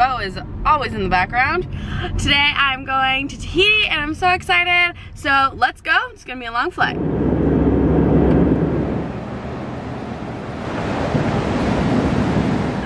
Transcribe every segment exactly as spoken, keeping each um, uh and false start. Bo is always in the background. Today I'm going to Tahiti and I'm so excited. So let's go, it's gonna be a long flight.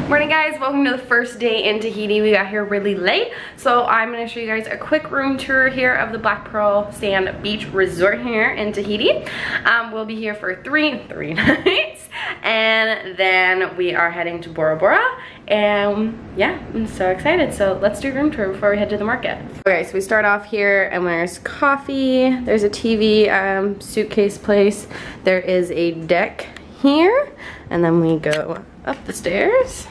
Morning guys, welcome to the first day in Tahiti. We got here really late, so I'm gonna show you guys a quick room tour here of the Black Pearl Sand Beach Resort here in Tahiti. Um, we'll be here for three, three nights, and then we are heading to Bora Bora, and yeah, I'm so excited. So let's do a room tour before we head to the market. Okay, so we start off here, and there's coffee, there's a T V, um, suitcase place, there is a deck here, and then we go up the stairs.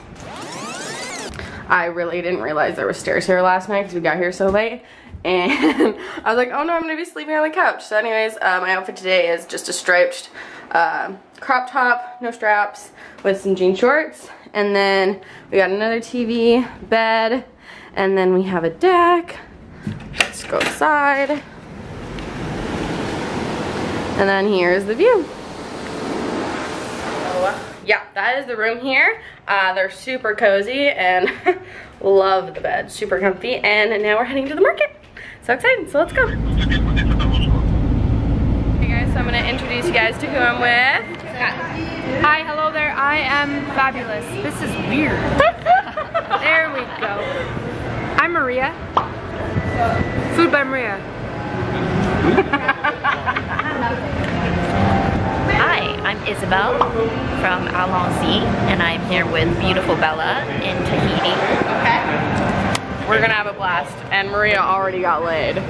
I really didn't realize there were stairs here last night because we got here so late, and I was like, oh no, I'm gonna be sleeping on the couch. So anyways, uh, my outfit today is just a striped uh, crop top, no straps, with some jean shorts, and then we got another T V, bed, and then we have a deck. Let's go outside, and then here's the view. Yeah, that is the room here. Uh, they're super cozy and love the bed, super comfy. And now we're heading to the market. So excited, so let's go. Hey guys, so I'm gonna introduce you guys to who I'm with. Hi, hello there, I am fabulous. This is weird. There we go. I'm Maria. Food by Maria. Hi, I'm Isabelle from Allons-y, and I'm here with beautiful Bella in Tahiti. Okay. We're gonna have a blast, and Maria already got laid.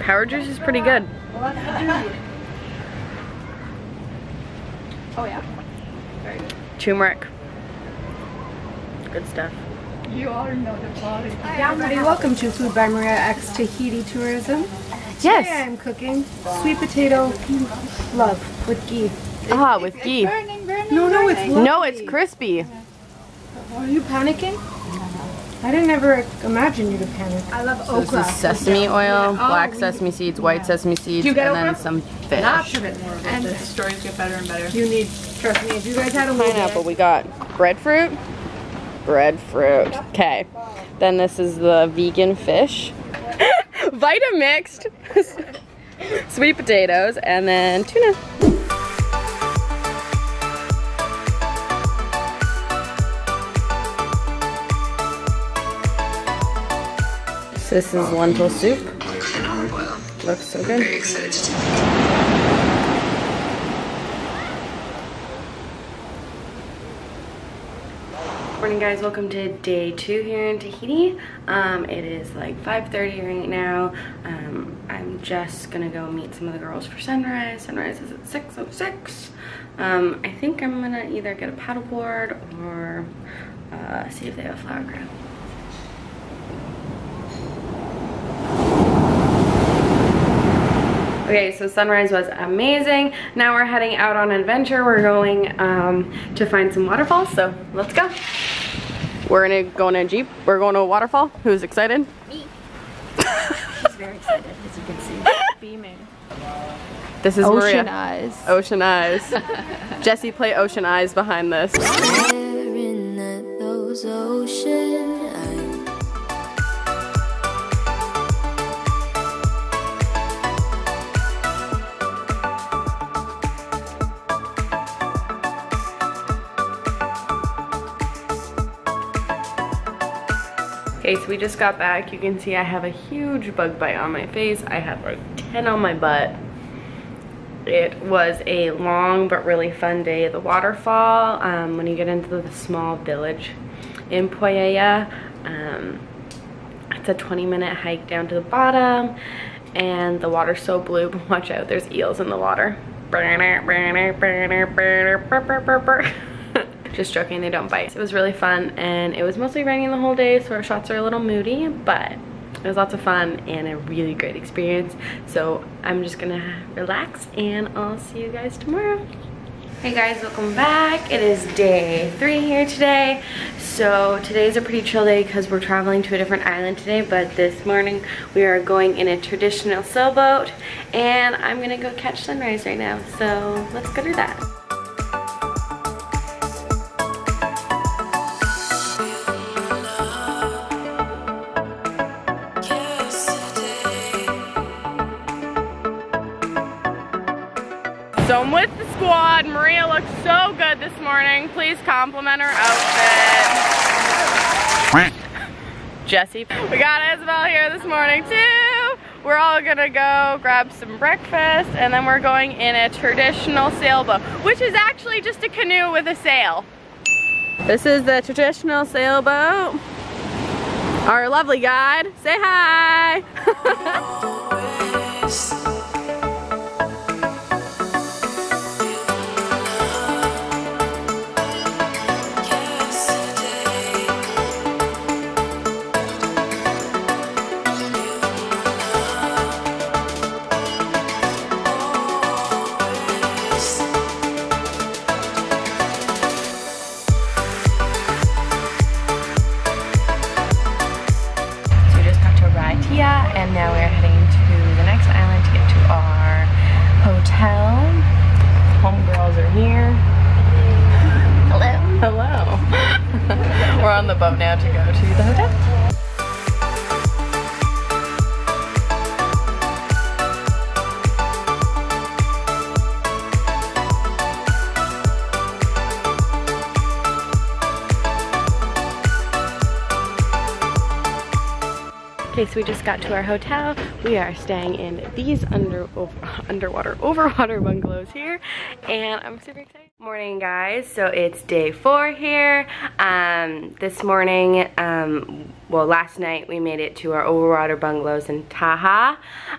Power juice is pretty good. Well, that's oh yeah. Very good. Turmeric. Good stuff. You all know the quality. Hi everybody, welcome to Food by Maria X Tahiti Tourism. Yes. Today I'm cooking sweet potato love with ghee. Ah, with it's ghee. Burning, burning, no, no, it's lovely. No, it's crispy. Yeah. Are you panicking? I didn't ever imagine you to panic. I love so okra. This is sesame oil, yeah. black oh, sesame seeds, white yeah. sesame seeds, and okra? Then some fish. Not sure it more, and the stories get better and better. You need, trust me, if you guys had a pineapple, we got breadfruit, breadfruit. Okay, then this is the vegan fish, Vitamixed, sweet potatoes, and then tuna. So this is lentil soup. Looks so good. Very excited. Morning guys, welcome to day two here in Tahiti. Um, it is like five thirty right now. Um, I'm just gonna go meet some of the girls for sunrise. Sunrise is at six oh six. Um, I think I'm gonna either get a paddleboard or uh, see if they have a flower crown. Okay, so sunrise was amazing. Now we're heading out on an adventure. We're going um, to find some waterfalls, so let's go. We're gonna go in a Jeep. We're going to a waterfall. Who's excited? Me. She's very excited, as you can see. Beaming. This is Maria. Ocean eyes. Ocean eyes. Jesse, play Ocean Eyes behind this. Staring at those ocean eyes. Okay, so we just got back. You can see I have a huge bug bite on my face. I have like ten on my butt. It was a long but really fun day at the waterfall. Um, when you get into the small village in Poeaya, um, it's a twenty minute hike down to the bottom, and the water's so blue, but watch out, there's eels in the water. Just joking, they don't bite. It was really fun, and it was mostly raining the whole day, so our shots are a little moody, but It was lots of fun and a really great experience. So I'm just gonna relax and I'll see you guys tomorrow. Hey guys, welcome back. It is day three here today. So today's a pretty chill day because we're traveling to a different island today, but this morning we are going in a traditional sailboat and I'm gonna go catch sunrise right now. So let's go do that. So I'm with the squad. Maria looks so good this morning. Please compliment her outfit. Jesse. We got Isabelle here this morning too. We're all gonna go grab some breakfast and then we're going in a traditional sailboat, which is actually just a canoe with a sail. This is the traditional sailboat. Our lovely guide. Say hi. Okay, so we just got to our hotel. We are staying in these under, over, underwater, overwater bungalows here, and I'm super excited. Morning, guys. So it's day four here. Um, this morning, um, well, last night we made it to our overwater bungalows in Taha'a.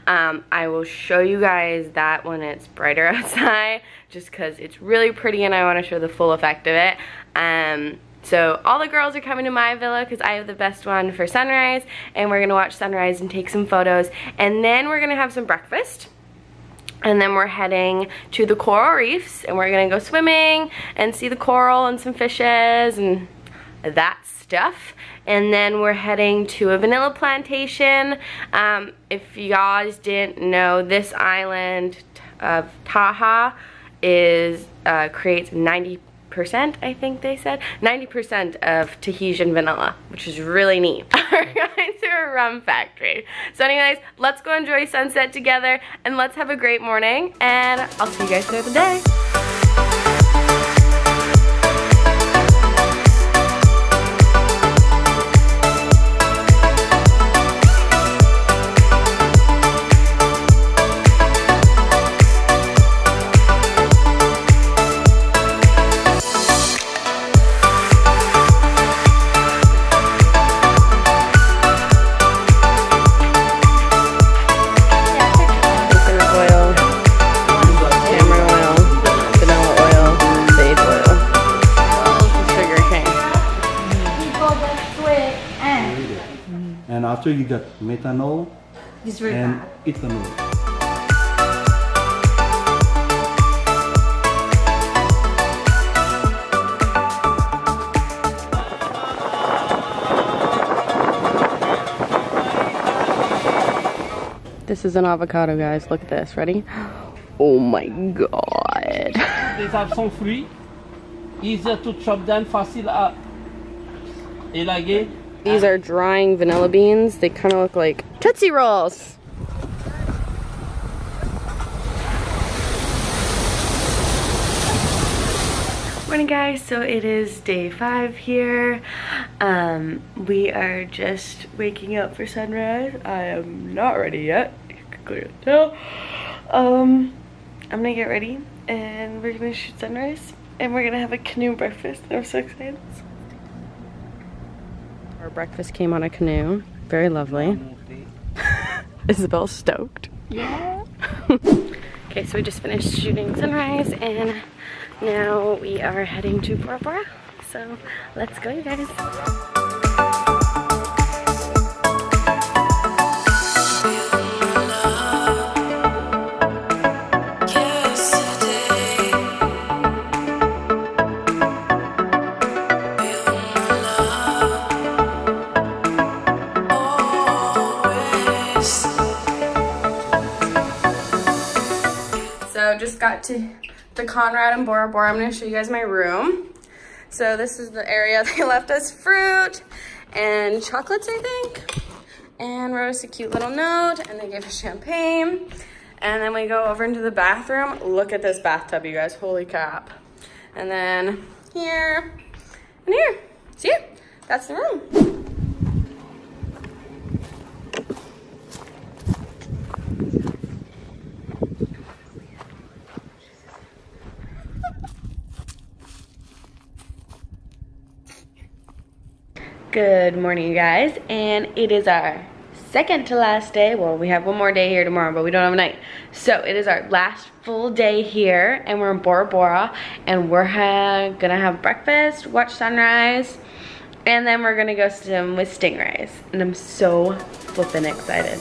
Um, I will show you guys that when it's brighter outside, just because it's really pretty and I want to show the full effect of it. Um, So all the girls are coming to my villa because I have the best one for sunrise, and we're gonna watch sunrise and take some photos, and then we're gonna have some breakfast, and then we're heading to the coral reefs and we're gonna go swimming and see the coral and some fishes and that stuff. And then we're heading to a vanilla plantation. Um, if you guys didn't know, this island of Taha'a is uh, creates ninety percent, I think they said, ninety percent of Tahitian vanilla, which is really neat. We're going to a rum factory. So anyways, let's go enjoy sunset together and let's have a great morning, and I'll see you guys throughout the day. After you got methanol really and bad. ethanol. This is an avocado, guys. Look at this. Ready? Oh my god. Les arbres sont fruits. Easier to chop down, facile à élaguer. These are drying vanilla beans. They kind of look like Tootsie Rolls. Morning, guys. So it is day five here. Um, we are just waking up for sunrise. I am not ready yet. You can clearly tell. Um, I'm gonna get ready and we're gonna shoot sunrise and we're gonna have a canoe breakfast. I'm so excited. Our breakfast came on a canoe. Very lovely. Isabelle's stoked. Yeah. Okay, so we just finished shooting sunrise and now we are heading to Bora Bora. So let's go, you guys. got to the Conrad and Bora Bora. I'm gonna show you guys my room. So this is the area they left us fruit and chocolates, I think. And wrote us a cute little note, and they gave us champagne. And then we go over into the bathroom. Look at this bathtub, you guys, holy crap. And then here, and here, see it? That's the room. Good morning, you guys, and it is our second to last day. Well, we have one more day here tomorrow, but we don't have a night. So it is our last full day here, and we're in Bora Bora, and we're ha gonna have breakfast, watch sunrise, and then we're gonna go swim with stingrays, and I'm so flippin' excited.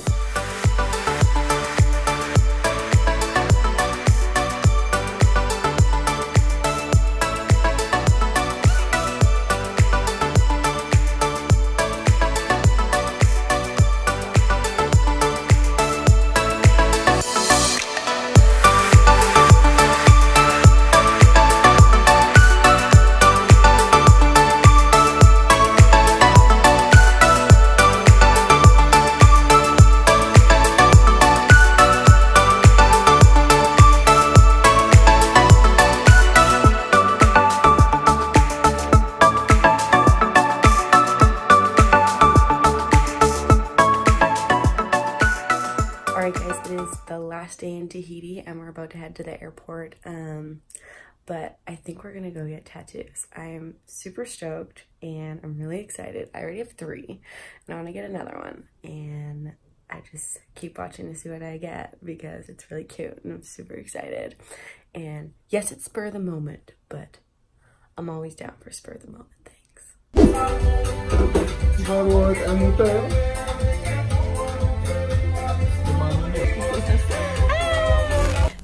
Tahiti, and we're about to head to the airport, um but I think we're gonna go get tattoos. I'm super stoked and I'm really excited. I already have three and I want to get another one, and I just keep watching to see what I get because it's really cute and I'm super excited. And yes, it's spur of the moment, but I'm always down for spur of the moment things.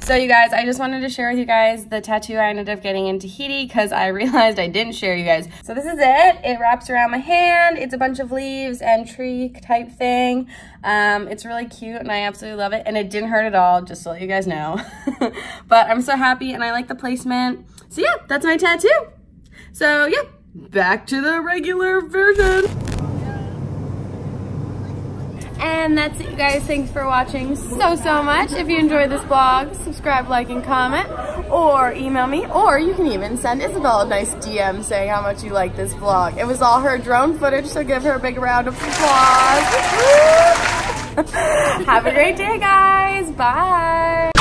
So you guys, I just wanted to share with you guys the tattoo I ended up getting in Tahiti because I realized I didn't share you guys. So this is it. It wraps around my hand. It's a bunch of leaves and tree type thing. Um, it's really cute and I absolutely love it. And it didn't hurt at all, just to let you guys know. But I'm so happy and I like the placement. So yeah, that's my tattoo. So yeah, back to the regular version. And that's it, you guys. Thanks for watching so, so much. If you enjoyed this vlog, subscribe, like, and comment, or email me, or you can even send Isabelle a nice D M saying how much you like this vlog. It was all her drone footage, so give her a big round of applause. Have a great day, guys. Bye.